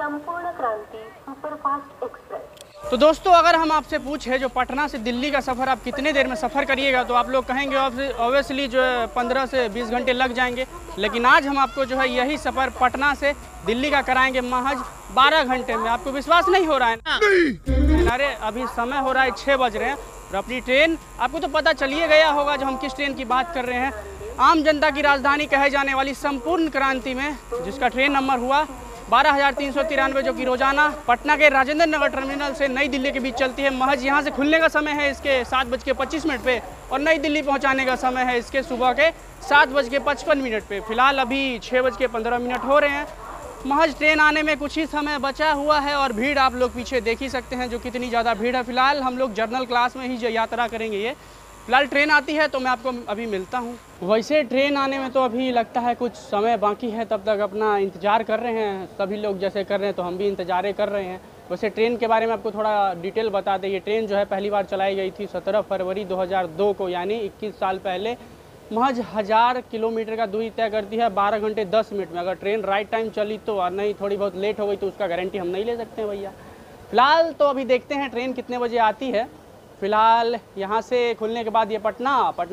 सम्पूर्ण क्रांति superfast express. तो दोस्तों, अगर हम आपसे पूछे जो पटना से दिल्ली का सफ़र आप कितने देर में सफ़र करिएगा, तो आप लोग कहेंगे ऑब्वियसली जो 15 से 20 घंटे लग जाएंगे। लेकिन आज हम आपको जो है यही सफ़र पटना से दिल्ली का कराएंगे महज 12 घंटे में। आपको विश्वास नहीं हो रहा है ना? अरे अभी समय हो रहा है 6 बज रहे हैं और अपनी ट्रेन आपको तो पता चलिए गया होगा जो हम किस ट्रेन की बात कर रहे हैं। आम जनता की राजधानी कहे जाने वाली सम्पूर्ण क्रांति में, जिसका ट्रेन नंबर हुआ 12,393 जो कि रोजाना पटना के राजेंद्र नगर टर्मिनल से नई दिल्ली के बीच चलती है। महज यहाँ से खुलने का समय है इसके 7:25 पे और नई दिल्ली पहुँचाने का समय है इसके सुबह के 7:55 पे। फिलहाल अभी 6:15 हो रहे हैं। महज ट्रेन आने में कुछ ही समय बचा हुआ है और भीड़ आप लोग पीछे देख ही सकते हैं जो कितनी ज़्यादा भीड़ है। फिलहाल हम लोग जर्नल क्लास में ही यात्रा करेंगे। ये फिलहाल ट्रेन आती है तो मैं आपको अभी मिलता हूँ। वैसे ट्रेन आने में तो अभी लगता है कुछ समय बाकी है, तब तक अपना इंतज़ार कर रहे हैं सभी लोग। जैसे कर रहे हैं तो हम भी इंतज़ारें कर रहे हैं। वैसे ट्रेन के बारे में आपको थोड़ा डिटेल बता दें। ये ट्रेन जो है पहली बार चलाई गई थी 17 फरवरी 2002 को, यानी 21 साल पहले। महज 1000 किलोमीटर का दूरी तय करती है 12 घंटे 10 मिनट में, अगर ट्रेन राइट टाइम चली तो, और नहीं थोड़ी बहुत लेट हो गई तो उसका गारंटी हम नहीं ले सकते हैं भैया। फिलहाल तो अभी देखते हैं ट्रेन कितने बजे आती है। फिलहाल यहाँ से खुलने के बाद ये पटना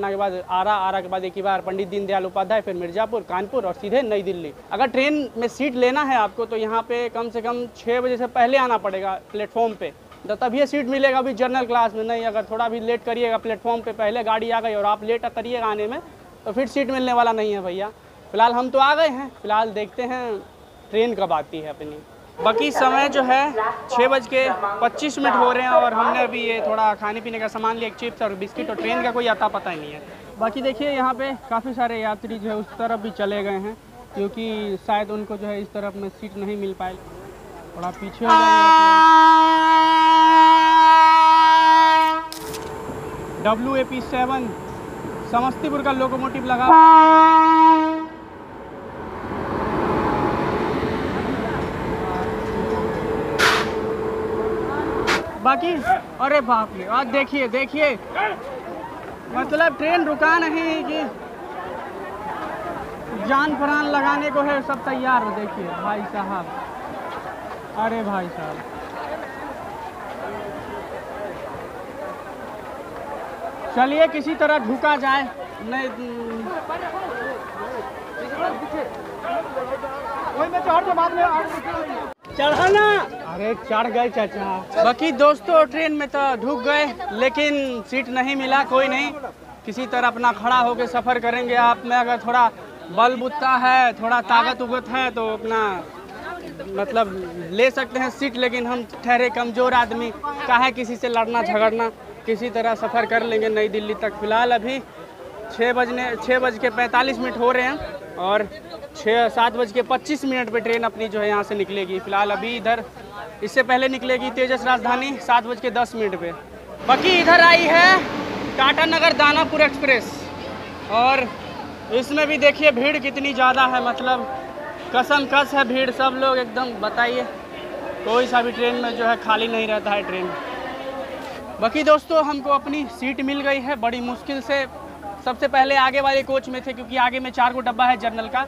के बाद आरा के बाद एक ही बार पंडित दीनदयाल उपाध्याय, फिर मिर्जापुर, कानपुर और सीधे नई दिल्ली। अगर ट्रेन में सीट लेना है आपको तो यहाँ पे कम से कम 6 बजे से पहले आना पड़ेगा प्लेटफॉर्म पे, तो तब ये सीट मिलेगा अभी जर्नल क्लास में। नहीं अगर थोड़ा भी लेट करिएगा प्लेटफॉर्म पे पहले गाड़ी आ गई और आप लेट करिएगा आने में तो फिर सीट मिलने वाला नहीं है भैया। फिलहाल हम तो आ गए हैं। फिलहाल देखते हैं ट्रेन कब आती है अपनी। बाकी समय जो है 6:25 हो रहे हैं और हमने अभी ये थोड़ा खाने पीने का सामान लिया, चिप्स और बिस्किट, और ट्रेन का कोई आता पता ही नहीं है। बाकी देखिए यहाँ पे काफ़ी सारे यात्री जो है उस तरफ भी चले गए हैं क्योंकि शायद उनको जो है इस तरफ में सीट नहीं मिल पाई, थोड़ा पीछे हो गए। WAP-7 समस्तीपुर का लोकोमोटिव लगा। बाकी अरे बाप रे, आज देखिए देखिए मतलब ट्रेन रुका नहीं कि जान प्राण लगाने को है, सब तैयार हो। देखिए भाई साहब, अरे भाई साहब, चलिए किसी तरह ढुका जाए। नहीं बाद में चढ़ा ना, अरे चढ़ गए चाचा। बाकी दोस्तों, ट्रेन में तो ढूक गए लेकिन सीट नहीं मिला। कोई नहीं, किसी तरह अपना खड़ा होकर सफ़र करेंगे। आप में अगर थोड़ा बल बुत्ता है, थोड़ा ताकत उगत है तो अपना मतलब ले सकते हैं सीट, लेकिन हम ठहरे कमज़ोर आदमी, काहे किसी से लड़ना झगड़ना, किसी तरह सफ़र कर लेंगे नई दिल्ली तक। फिलहाल अभी 6:45 हो रहे हैं और 7:25 पे ट्रेन अपनी जो है यहाँ से निकलेगी। फिलहाल अभी इधर इससे पहले निकलेगी तेजस राजधानी 7:10 पे। बाकी इधर आई है कांटा नगर दानापुर एक्सप्रेस और इसमें भी देखिए भीड़ कितनी ज़्यादा है, मतलब कसम कस है भीड़। सब लोग एकदम बताइए, कोई सा भी ट्रेन में जो है खाली नहीं रहता है ट्रेन। बाकी दोस्तों, हमको अपनी सीट मिल गई है बड़ी मुश्किल से। सबसे पहले आगे वाले कोच में थे क्योंकि आगे में 4 डब्बा है जर्नल का,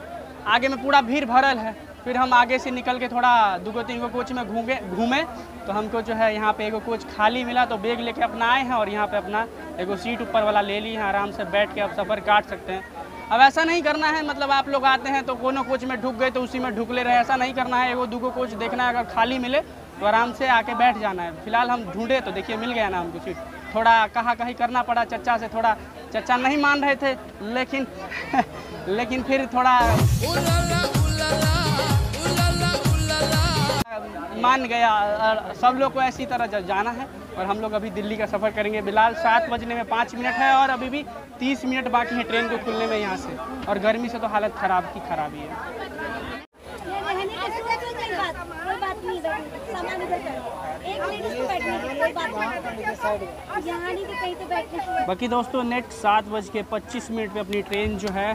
आगे में पूरा भीड़ भरल है। फिर हम आगे से निकल के थोड़ा 2-3 कोच में घूमे तो हमको जो है यहाँ पे एगो कोच खाली मिला, तो बैग लेके अपना आए हैं और यहाँ पे अपना एगो सीट ऊपर वाला ले ली है। आराम से बैठ के आप सफ़र काट सकते हैं। अब ऐसा नहीं करना है, मतलब आप लोग आते हैं तो कोनो कोच में ढुक गए तो उसी में ढुक ले रहे, ऐसा नहीं करना है। एगो 2 कोच देखना है, अगर खाली मिले तो आराम से आके बैठ जाना है। फिलहाल हम ढूंढे तो देखिए मिल गया ना हमको सीट। थोड़ा कहा कहीं करना पड़ा चचा से, थोड़ा चचा नहीं मान रहे थे लेकिन फिर थोड़ा मान गया। सब लोग को ऐसी तरह जाना है और हम लोग अभी दिल्ली का सफ़र करेंगे। बिलाल 7:05 है और अभी भी 30 मिनट बाकी है ट्रेन को खुलने में यहाँ से, और गर्मी से तो हालत ख़राब की ख़राब ही है। बाकी दोस्तों, नेट 7:25 पे अपनी ट्रेन जो है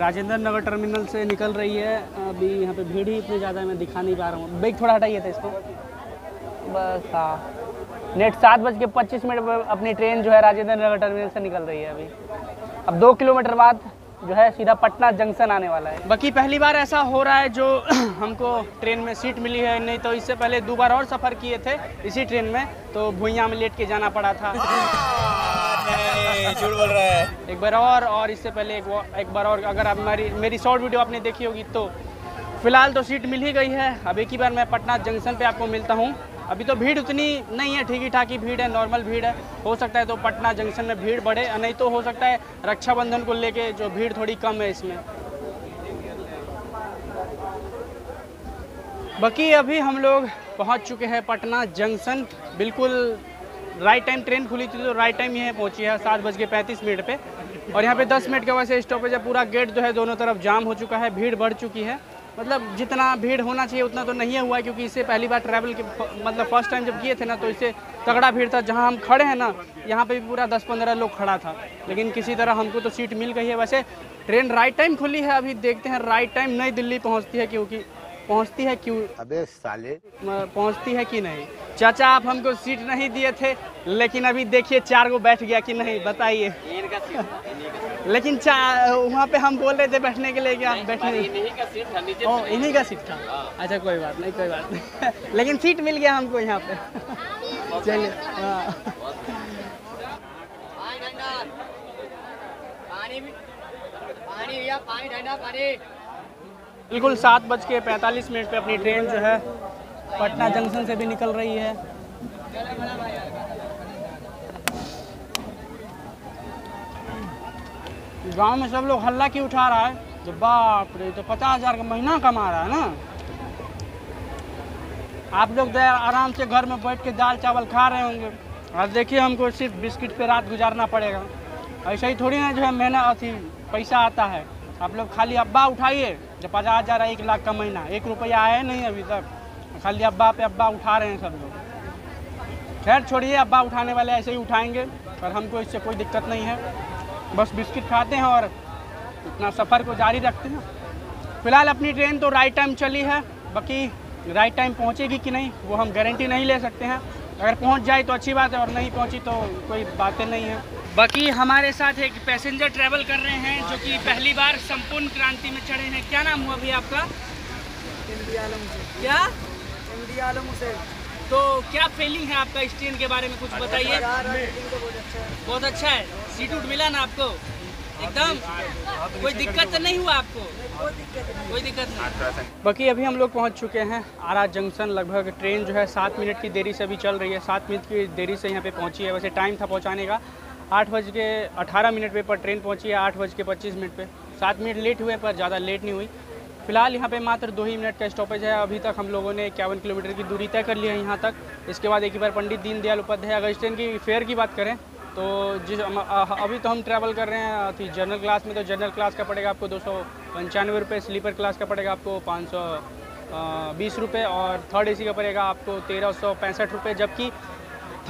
राजेंद्र नगर टर्मिनल से निकल रही है। अभी यहाँ पे भीड़ ही इतनी ज़्यादा है, मैं दिखा नहीं पा रहा हूँ। बैग थोड़ा हटाइए था इसको, बस। हाँ, नेट 7:25 पे अपनी ट्रेन जो है राजेंद्र नगर टर्मिनल से निकल रही है अभी। अब 2 किलोमीटर बाद जो है सीधा पटना जंक्शन आने वाला है। बाकी पहली बार ऐसा हो रहा है जो हमको ट्रेन में सीट मिली है, नहीं तो इससे पहले 2 बार और सफ़र किए थे इसी ट्रेन में, तो भुइयाँ में लेट के जाना पड़ा था। झूठ बोल रहा है। एक बार और इससे पहले एक बार और, अगर आप मेरी शॉर्ट वीडियो आपने देखी होगी। तो फिलहाल तो सीट मिल ही गई है। अब एक ही बार मैं पटना जंक्शन पर आपको मिलता हूँ। अभी तो भीड़ उतनी नहीं है, ठीक ही ठाक ही भीड़ है, नॉर्मल भीड़ है। हो सकता है तो पटना जंक्शन में भीड़ बढ़े, नहीं तो हो सकता है रक्षाबंधन को लेके जो भीड़ थोड़ी कम है इसमें। बाकी अभी हम लोग पहुंच चुके हैं पटना जंक्शन। बिल्कुल राइट टाइम ट्रेन खुली थी तो राइट टाइम यहाँ पहुँची है 7:35 पर। और यहाँ पर 10 मिनट के वैसे स्टॉपेज है। पूरा गेट जो है दोनों तरफ जाम हो चुका है, भीड़ बढ़ चुकी है। मतलब जितना भीड़ होना चाहिए उतना तो नहीं हुआ है, क्योंकि इससे पहली बार ट्रैवल के मतलब फर्स्ट टाइम जब किए थे ना, तो इससे तगड़ा भीड़ था। जहां हम खड़े हैं ना, यहां पे भी पूरा 10-15 लोग खड़ा था, लेकिन किसी तरह हमको तो सीट मिल गई है। वैसे ट्रेन राइट टाइम खुली है, अभी देखते हैं राइट टाइम नई दिल्ली पहुँचती है क्योंकि पहुँचती है कि नहीं। चाचा आप हमको सीट नहीं दिए थे, लेकिन अभी देखिए 4 गो बैठ गया कि नहीं, बताइए। लेकिन वहाँ पे हम बोल रहे थे बैठने के लिए कि आप बैठने, इन्हीं का सीट था। अच्छा कोई बात नहीं, कोई बात नहीं। लेकिन सीट मिल गया हमको यहाँ पे। चलिए बिल्कुल 7:45 पे अपनी ट्रेन जो है पटना जंक्शन से भी निकल रही है। गांव में सब लोग हल्ला की उठा रहा है, तो बाप रे, तो 50,000 का महीना कमा रहा है ना। आप लोग तो आराम से घर में बैठ के दाल चावल खा रहे होंगे, और देखिए हमको सिर्फ बिस्किट पे रात गुजारना पड़ेगा। ऐसा ही थोड़ी ना जो है मेहनत पैसा आता है। आप लोग खाली अब्बा उठाइए, जो 50,000 1 लाख का महीना, 1 रुपया आया नहीं अभी तक, खाली अब्बा पे अब्बा उठा रहे हैं सब लोग। खैर छोड़िए, अब्बा उठाने वाले ऐसे ही उठाएंगे, पर हमको इससे कोई दिक्कत नहीं है। बस बिस्किट खाते हैं और अपना सफ़र को जारी रखते हैं। फिलहाल अपनी ट्रेन तो राइट टाइम चली है, बाकी राइट टाइम पहुंचेगी कि नहीं वो हम गारंटी नहीं ले सकते हैं। अगर पहुंच जाए तो अच्छी बात है, और नहीं पहुंची तो कोई बातें नहीं है। बाकी हमारे साथ एक पैसेंजर ट्रैवल कर रहे हैं जो कि पहली बार सम्पूर्ण क्रांति में चढ़े हैं। क्या नाम हुआ भैया आपका? तो क्या फीलिंग है आपका इस ट्रेन के बारे में, कुछ बताइए। बहुत अच्छा है। सीट उट मिला ना आपको एकदम, कोई दिक्कत तो नहीं हुआ आपको? कोई दिक्कत नहीं। बाकी अभी हम लोग पहुंच चुके हैं आरा जंक्शन। लगभग ट्रेन जो है 7 मिनट की देरी से अभी चल रही है, 7 मिनट की देरी से यहाँ पे पहुंची है। वैसे टाइम था पहुँचाने का 8:18 पर ट्रेन पहुँची है, 8:25 पर। 7 मिनट लेट हुए पर ज़्यादा लेट नहीं हुई। फिलहाल यहाँ पे मात्र 2 ही मिनट का स्टॉपेज है। अभी तक हम लोगों ने 51 किलोमीटर की दूरी तय कर ली है यहाँ तक। इसके बाद एक ही बार पंडित दीनदयाल उपाध्याय। अगर इस ट्रेन की फेयर की बात करें तो जिस अभी तो हम ट्रैवल कर रहे हैं थी जनरल क्लास में, तो जनरल क्लास का पड़ेगा आपको 295 रुपये, स्लीपर क्लास का पड़ेगा आपको 520 रुपये, और थर्ड ए सी का पड़ेगा आपको 1365 रुपये। जबकि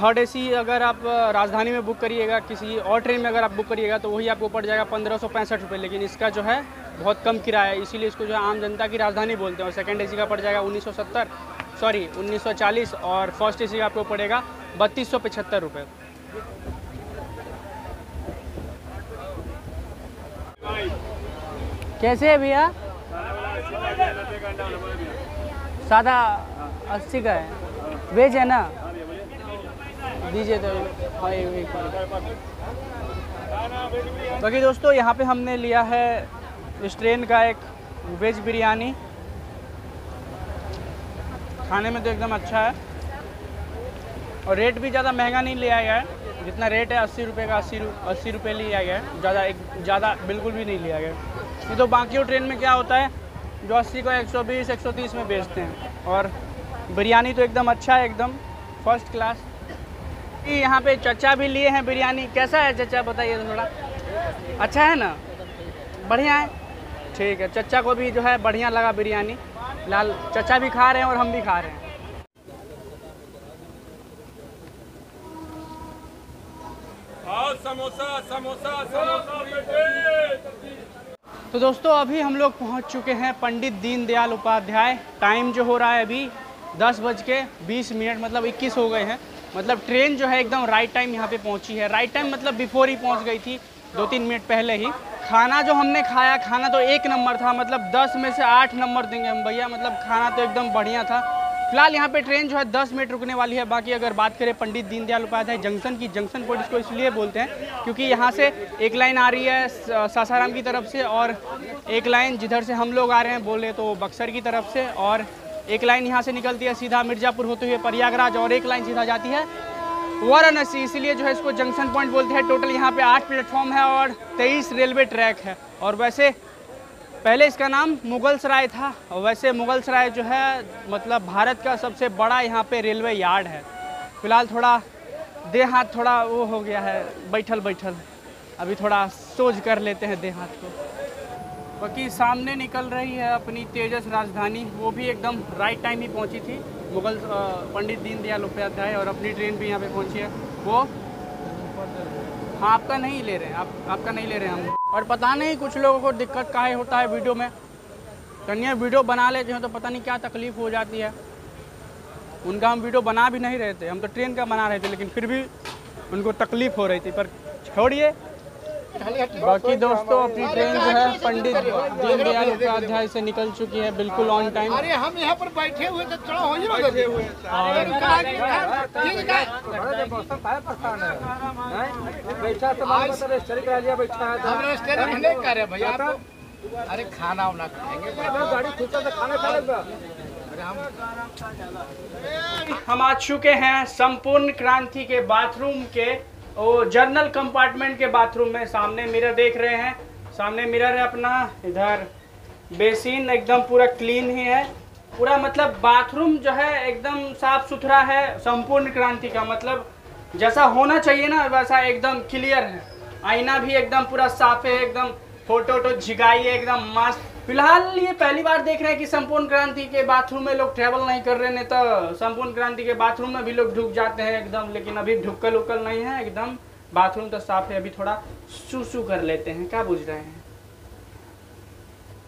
थर्ड ए सी अगर आप राजधानी में बुक करिएगा, किसी और ट्रेन में अगर आप बुक करिएगा, तो वही आपको पड़ जाएगा 1565 रुपये। लेकिन इसका जो है बहुत कम किराया है, इसीलिए इसको जो है आम जनता की राजधानी बोलते हैं। और सेकंड एसी का पड़ जाएगा 1940, और फर्स्ट एसी का आपको पड़ेगा 3275 रुपये। कैसे है भैया? सादा 80 का है, वेज है ना? दीजिए तो। बाकी दोस्तों यहाँ पे हमने लिया है इस ट्रेन का एक वेज बिरयानी। खाने में तो एकदम अच्छा है, और रेट भी ज़्यादा महंगा नहीं लिया गया है। जितना रेट है 80 रुपये का, 80 रुपये लिया गया है, ज़्यादा बिल्कुल भी नहीं लिया गया। ये तो बाकी ट्रेन में क्या होता है जो 80 को 120 130 में बेचते हैं, और बिरयानी तो एकदम अच्छा है, एकदम फर्स्ट क्लास। यहाँ पे चचा भी लिए हैं बिरयानी। कैसा है चचा, बताइए थोड़ा। अच्छा है ना, बढ़िया है, ठीक है। चचा को भी जो है बढ़िया लगा बिरयानी। फिलहाल चचा भी खा रहे हैं और हम भी खा रहे हैं। आओ समोसा समोसा समोसा बेटे। तो दोस्तों अभी हम लोग पहुंच चुके हैं पंडित दीनदयाल उपाध्याय। टाइम जो हो रहा है अभी 10:20, मतलब 21 हो गए हैं। मतलब ट्रेन जो है एकदम राइट टाइम यहाँ पे पहुंची है। राइट टाइम मतलब बिफोर ही पहुँच गई थी, 2-3 मिनट पहले ही। खाना जो हमने खाया, खाना तो एक नंबर था, मतलब 10 में से 8 नंबर देंगे हम भैया, मतलब खाना तो एकदम बढ़िया था। फिलहाल यहाँ पे ट्रेन जो है 10 मिनट रुकने वाली है। बाकी अगर बात करें पंडित दीनदयाल उपाध्याय जंक्शन की, जंक्शन कोड इसको इसलिए बोलते हैं क्योंकि यहाँ से एक लाइन आ रही है सासाराम की तरफ से, और एक लाइन जिधर से हम लोग आ रहे हैं बोले तो बक्सर की तरफ से, और एक लाइन यहाँ से निकलती है सीधा मिर्जापुर होते हुए प्रयागराज, और एक लाइन सीधा जाती है वाराणसी, इसीलिए जो है इसको जंक्शन पॉइंट बोलते हैं। टोटल यहाँ पे 8 प्लेटफॉर्म है और 23 रेलवे ट्रैक है। और वैसे पहले इसका नाम मुगल सराय था, और वैसे मुगल सराय जो है मतलब भारत का सबसे बड़ा यहाँ पे रेलवे यार्ड है। फिलहाल थोड़ा देह हाथ थोड़ा वो हो गया है, बैठल बैठल अभी थोड़ा सोज कर लेते हैं देह हाथ को। बाकी सामने निकल रही है अपनी तेजस राजधानी, वो भी एकदम राइट टाइम ही पहुँची थी मुगल पंडित दीनदयाल उपाध्याय, और अपनी ट्रेन भी यहाँ पे पहुँची है वो। हाँ आपका नहीं ले रहे हैं, आपका नहीं ले रहे हैं हम। और पता नहीं कुछ लोगों को दिक्कत काहे होता है वीडियो में, कन्या वीडियो बना लेते हैं तो पता नहीं क्या तकलीफ़ हो जाती है उनका। हम वीडियो बना भी नहीं रहे थे, हम तो ट्रेन का बना रहे थे, लेकिन फिर भी उनको तकलीफ हो रही थी, पर छोड़िए। बाकी दोस्तों अपनी ट्रेन जो है पंडित दीनदयाल उपाध्याय से निकल चुकी है बिल्कुल ऑन टाइम। अरे हम यहाँ पर बैठे हुए तो थोड़ा हो ही बैठे हुए बैठा। अरे खाना वाना खाएंगे। हम आ चुके हैं सम्पूर्ण क्रांति के बाथरूम के जर्नल कंपार्टमेंट के बाथरूम में। सामने मिरर देख रहे हैं, सामने मिरर है अपना, इधर बेसिन एकदम पूरा क्लीन ही है, पूरा मतलब बाथरूम जो है एकदम साफ सुथरा है। संपूर्ण क्रांति का मतलब जैसा होना चाहिए ना वैसा एकदम क्लियर है। आईना भी एकदम पूरा साफ है, एकदम फोटो वोटो झिगाई है एकदम मस्त। फिलहाल ये पहली बार देख रहे हैं कि संपूर्ण क्रांति के बाथरूम में लोग ट्रैवल नहीं कर रहे, नहीं तो संपूर्ण क्रांति के बाथरूम में भी लोग ढुक जाते हैं एकदम, लेकिन अभी ढुक्कल उक्कल नहीं है, एकदम बाथरूम तो साफ है। अभी थोड़ा सूसू कर लेते हैं, क्या बुझ रहे हैं।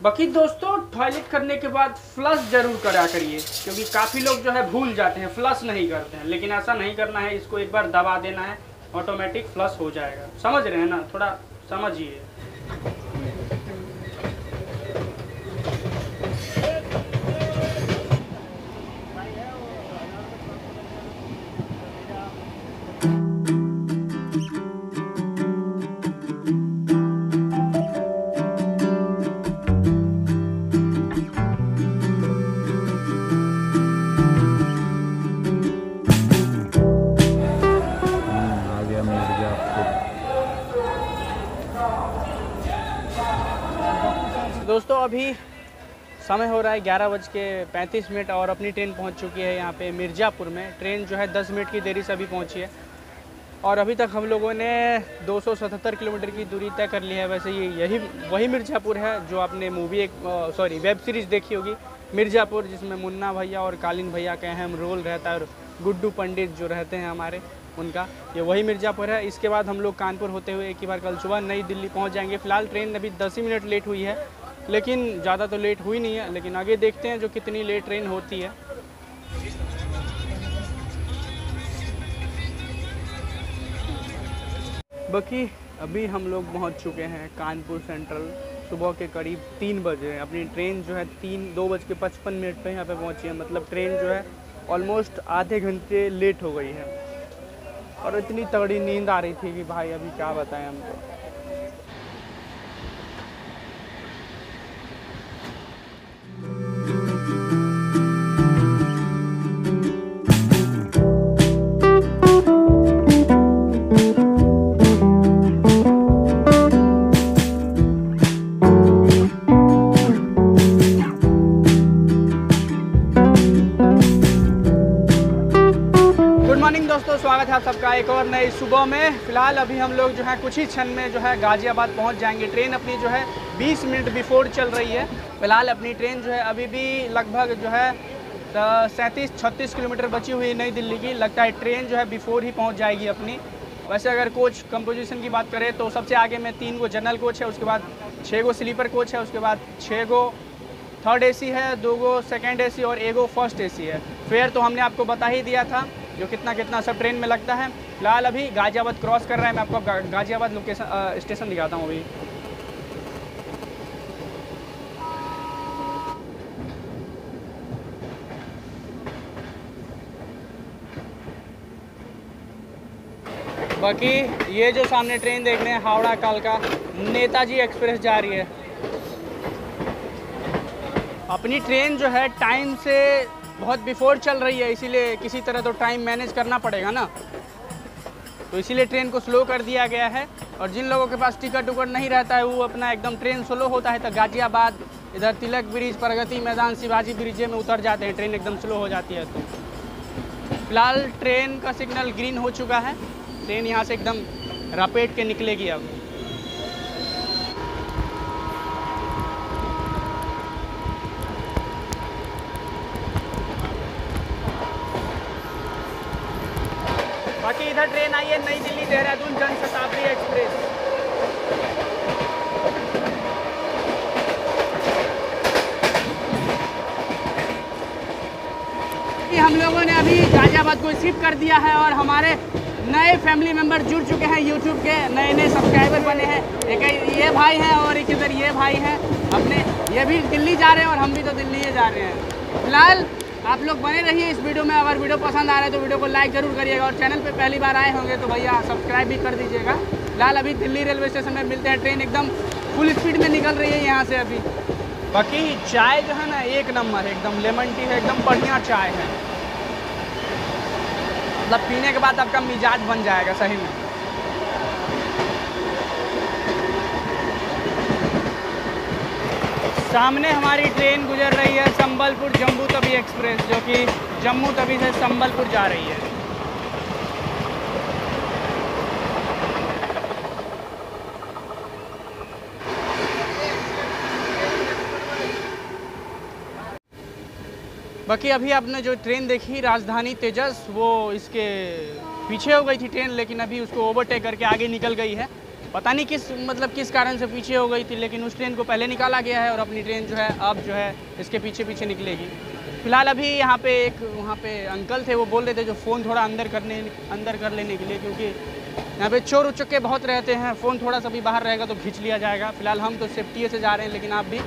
बाकी दोस्तों टॉयलेट करने के बाद फ्लश जरूर करा करिए, क्योंकि काफ़ी लोग जो है भूल जाते हैं, फ्लश नहीं करते हैं, लेकिन ऐसा नहीं करना है। इसको एक बार दबा देना है, ऑटोमेटिक फ्लश हो जाएगा, समझ रहे हैं ना, थोड़ा समझिए। दोस्तों अभी समय हो रहा है 11:35 और अपनी ट्रेन पहुंच चुकी है यहाँ पे मिर्ज़ापुर में। ट्रेन जो है 10 मिनट की देरी से अभी पहुंची है, और अभी तक हम लोगों ने 277 किलोमीटर की दूरी तय कर ली है। वैसे ये यही वही मिर्ज़ापुर है जो आपने मूवी एक सॉरी वेब सीरीज़ देखी होगी मिर्ज़ापुर, जिसमें मुन्ना भैया और कालीन भैया का अहम रोल रहता है, और गुड्डू पंडित जो रहते हैं हमारे उनका, ये वही मिर्ज़ापुर है। इसके बाद हम लोग कानपुर होते हुए एक ही बार कल सुबह नई दिल्ली पहुँच जाएंगे। फिलहाल ट्रेन अभी 10 मिनट लेट हुई है, लेकिन ज़्यादा तो लेट हुई नहीं है, लेकिन आगे देखते हैं जो कितनी लेट ट्रेन होती है। बाकी अभी हम लोग पहुंच चुके हैं कानपुर सेंट्रल सुबह के करीब 3 बजे। अपनी ट्रेन जो है 2:55 पर यहाँ पे पहुंची है, मतलब ट्रेन जो है ऑलमोस्ट आधे घंटे लेट हो गई है। और इतनी तगड़ी नींद आ रही थी कि भाई अभी क्या बताएं हमको। स्वागत है आप सबका एक और नई सुबह में। फिलहाल अभी हम लोग जो है कुछ ही क्षण में जो है गाज़ियाबाद पहुंच जाएंगे। ट्रेन अपनी जो है 20 मिनट बिफोर चल रही है। फिलहाल अपनी ट्रेन जो है अभी भी लगभग जो है 37-36 किलोमीटर बची हुई नई दिल्ली की। लगता है ट्रेन जो है बिफोर ही पहुंच जाएगी अपनी। वैसे अगर कोच कंपोजिशन की बात करें तो सबसे आगे में 3 गो जनरल कोच है, उसके बाद 6 गो स्लीपर कोच है, उसके बाद 6 गो थर्ड AC है, 2 गो सेकेंड AC और 1 गो फर्स्ट AC है। फेयर तो हमने आपको बता ही दिया था जो कितना कितना सब ट्रेन में लगता है। फिलहाल अभी गाज़ियाबाद क्रॉस कर रहा है, मैं आपको गाज़ियाबाद लोकेशन स्टेशन दिखाता हूँ। अभी बाकी ये जो सामने ट्रेन देख रहे हैं हावड़ा कालका नेताजी एक्सप्रेस जा रही है। अपनी ट्रेन जो है टाइम से बहुत बिफोर चल रही है, इसीलिए किसी तरह तो टाइम मैनेज करना पड़ेगा ना, तो इसीलिए ट्रेन को स्लो कर दिया गया है। और जिन लोगों के पास टिकट उकट नहीं रहता है वो अपना एकदम ट्रेन स्लो होता है तो गाजियाबाद इधर तिलक ब्रिज, प्रगति मैदान, शिवाजी ब्रिज में उतर जाते हैं, ट्रेन एकदम स्लो हो जाती है। तो फिलहाल ट्रेन का सिग्नल ग्रीन हो चुका है, ट्रेन यहाँ से एकदम रपेट के निकलेगी। अब बाकी इधर ट्रेन आई है नई दिल्ली देहरादून जन शताब्दी एक्सप्रेस। हम लोगों ने अभी गाजियाबाद को स्किप कर दिया है और हमारे नए फैमिली मेम्बर जुड़ चुके हैं, यूट्यूब के नए नए सब्सक्राइबर बने हैं। एक ये भाई हैं और एक इधर ये भाई हैं, अपने ये भी दिल्ली जा रहे हैं और हम भी तो दिल्ली ही जा रहे हैं। फिलहाल आप लोग बने रहिए इस वीडियो में। अगर वीडियो पसंद आ रहा है तो वीडियो को लाइक ज़रूर करिएगा और चैनल पर पहली बार आए होंगे तो भैया सब्सक्राइब भी कर दीजिएगा। फिलहाल अभी दिल्ली रेलवे स्टेशन में मिलते हैं, ट्रेन एकदम फुल स्पीड में निकल रही है यहाँ से अभी। बाकी चाय जो है ना एक नंबर, एकदम लेमन टी है, एकदम बढ़िया चाय है, मतलब पीने के बाद आपका मिजाज बन जाएगा सही में। सामने हमारी ट्रेन गुजर रही है संबलपुर जम्मू तवी एक्सप्रेस, जो कि जम्मू तवी से संबलपुर जा रही है। बाकी अभी आपने जो ट्रेन देखी राजधानी तेजस, वो इसके पीछे हो गई थी ट्रेन, लेकिन अभी उसको ओवरटेक करके आगे निकल गई है। पता नहीं किस मतलब किस कारण से पीछे हो गई थी, लेकिन उस ट्रेन को पहले निकाला गया है और अपनी ट्रेन जो है अब जो है इसके पीछे पीछे निकलेगी। फिलहाल अभी यहाँ पे एक वहाँ पे अंकल थे, वो बोल रहे थे जो फ़ोन थोड़ा अंदर कर लेने के लिए, क्योंकि यहाँ पे चोर उचक्के बहुत रहते हैं, फ़ोन थोड़ा सा भी बाहर रहेगा तो खींच लिया जाएगा। फिलहाल हम तो सेफ्टी से जा रहे हैं, लेकिन आप भी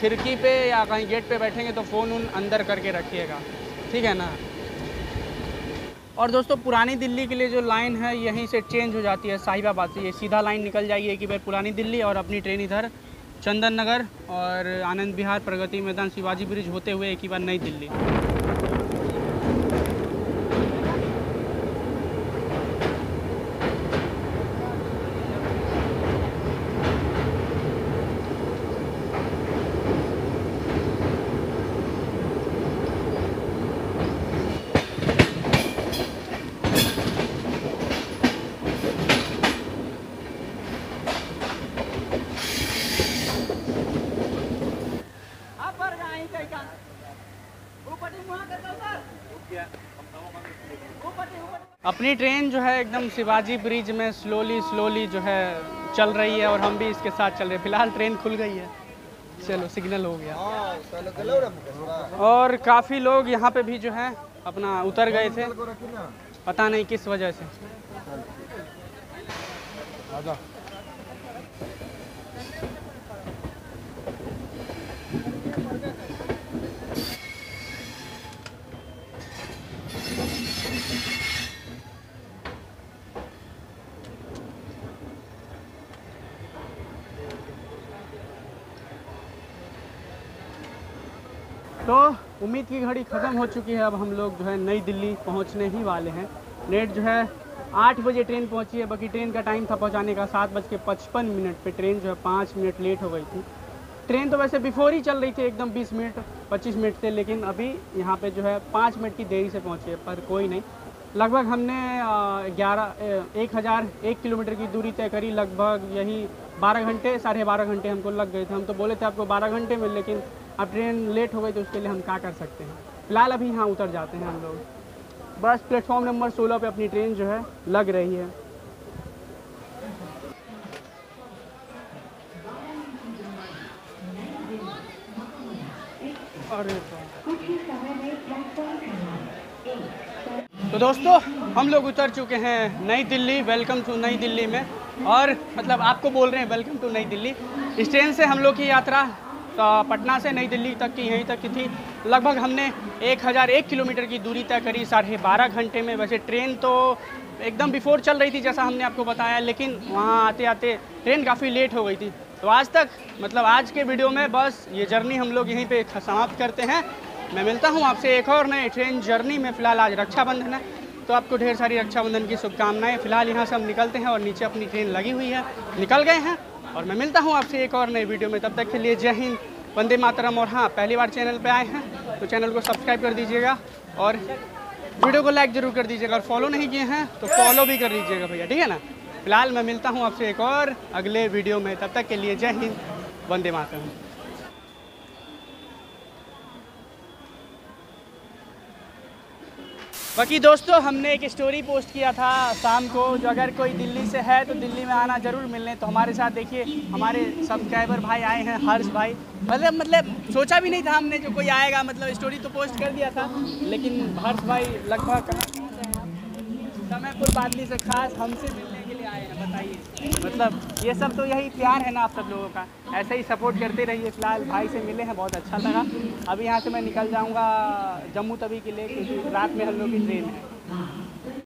खिड़की पे या कहीं गेट पे बैठेंगे तो फ़ोन उन अंदर करके रखिएगा, ठीक है ना। और दोस्तों पुरानी दिल्ली के लिए जो लाइन है यहीं से चेंज हो जाती है साहिबाबाद से, ये सीधा लाइन निकल जाइए कि भाई पुरानी दिल्ली, और अपनी ट्रेन इधर चंदन नगर और आनंद विहार, प्रगति मैदान, शिवाजी ब्रिज होते हुए एक ही बार नई दिल्ली। अपनी ट्रेन जो है एकदम शिवाजी ब्रिज में स्लोली जो है चल रही है और हम भी इसके साथ चल रहे हैं। फिलहाल ट्रेन खुल गई है, चलो सिग्नल हो गया। और काफ़ी लोग यहाँ पे भी जो है अपना उतर गए थे, पता नहीं किस वजह से। तो उम्मीद की घड़ी ख़त्म हो चुकी है, अब हम लोग जो है नई दिल्ली पहुंचने ही वाले हैं। लेट जो है 8 बजे ट्रेन पहुंची है, बाकी ट्रेन का टाइम था पहुंचाने का 7:55 पर ट्रेन जो है 5 मिनट लेट हो गई थी। ट्रेन तो वैसे बिफोर ही चल रही थी एकदम 20 मिनट 25 मिनट से, लेकिन अभी यहाँ पे जो है 5 मिनट की देरी से पहुँची है, पर कोई नहीं। लगभग हमने 1,001 किलोमीटर की दूरी तय करी, लगभग यही 12 घंटे 12.5 घंटे हमको लग गए थे। हम तो बोले थे आपको 12 घंटे में, लेकिन अब ट्रेन लेट हो गई तो उसके लिए हम क्या कर सकते हैं। फिलहाल अभी यहाँ उतर जाते हैं हम लोग, बस प्लेटफॉर्म नंबर 16 पे अपनी ट्रेन जो है लग रही है। और तो दोस्तों हम लोग उतर चुके हैं नई दिल्ली, वेलकम टू नई दिल्ली में, और मतलब आपको बोल रहे हैं वेलकम टू नई दिल्ली। इस ट्रेन से हम लोग की यात्रा पटना से नई दिल्ली तक की यहीं तक की थी। लगभग हमने 1001 किलोमीटर की दूरी तय करी 12.5 घंटे में। वैसे ट्रेन तो एकदम बिफोर चल रही थी जैसा हमने आपको बताया, लेकिन वहाँ आते आते ट्रेन काफ़ी लेट हो गई थी। तो आज तक मतलब आज के वीडियो में बस ये जर्नी हम लोग यहीं पे समाप्त करते हैं। मैं मिलता हूँ आपसे एक और नए ट्रेन जर्नी में। फ़िलहाल आज रक्षाबंधन है तो आपको ढेर सारी रक्षाबंधन की शुभकामनाएं। फ़िलहाल यहाँ से हम निकलते हैं और नीचे अपनी ट्रेन लगी हुई है, निकल गए हैं और मैं मिलता हूँ आपसे एक और नए वीडियो में। तब तक के लिए जय हिंद, वंदे मातरम। और हाँ, पहली बार चैनल पर आए हैं तो चैनल को सब्सक्राइब कर दीजिएगा और वीडियो को लाइक ज़रूर कर दीजिएगा, और फॉलो नहीं किए हैं तो फॉलो भी कर दीजिएगा भैया, ठीक है ना। फिलहाल मैं मिलता हूँ आपसे एक और अगले वीडियो में। तब तक के लिए जय हिंद, वंदे मातरम। बाकी दोस्तों, हमने एक स्टोरी पोस्ट किया था शाम को, जो अगर कोई दिल्ली से है तो दिल्ली में आना ज़रूर मिलने। तो हमारे साथ देखिए हमारे सब्सक्राइबर भाई आए हैं, हर्ष भाई। मतलब सोचा भी नहीं था हमने जो कोई आएगा, मतलब स्टोरी तो पोस्ट कर दिया था लेकिन हर्ष भाई लगभग समयपुर बादली से खास हमसे मिलने के लिए आए हैं। बताइए, मतलब ये सब तो यही प्यार है ना आप सब लोगों का, ऐसे ही सपोर्ट करते रहिए। फिलहाल भाई से मिले हैं, बहुत अच्छा लगा। अभी यहाँ से मैं निकल जाऊँगा जम्मू तवी के लिए, क्योंकि रात में हम लोग की ट्रेन है।